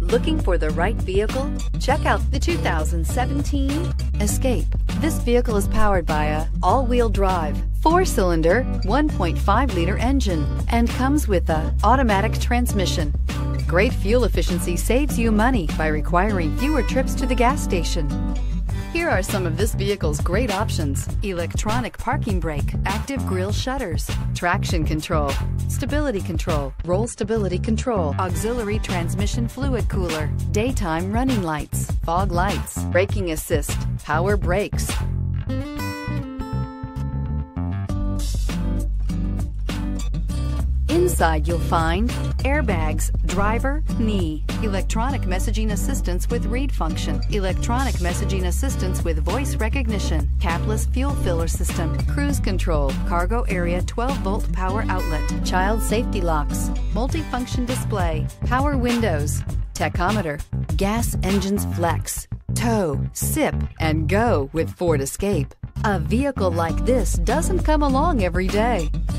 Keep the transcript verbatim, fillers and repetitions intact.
Looking for the right vehicle? Check out the two thousand seventeen Escape. This vehicle is powered by a all-wheel drive, four-cylinder, one point five liter engine, and comes with a automatic transmission. Great fuel efficiency saves you money by requiring fewer trips to the gas station. Here are some of this vehicle's great options: electronic parking brake, active grille shutters, traction control, stability control, roll stability control, auxiliary transmission fluid cooler, daytime running lights, fog lights, braking assist, power brakes. Inside you'll find airbags, driver, knee, electronic messaging assistance with read function, electronic messaging assistance with voice recognition, capless fuel filler system, cruise control, cargo area twelve volt power outlet, child safety locks, multifunction display, power windows, tachometer, gas engines flex, tow, sip, and go with Ford Escape. A vehicle like this doesn't come along every day.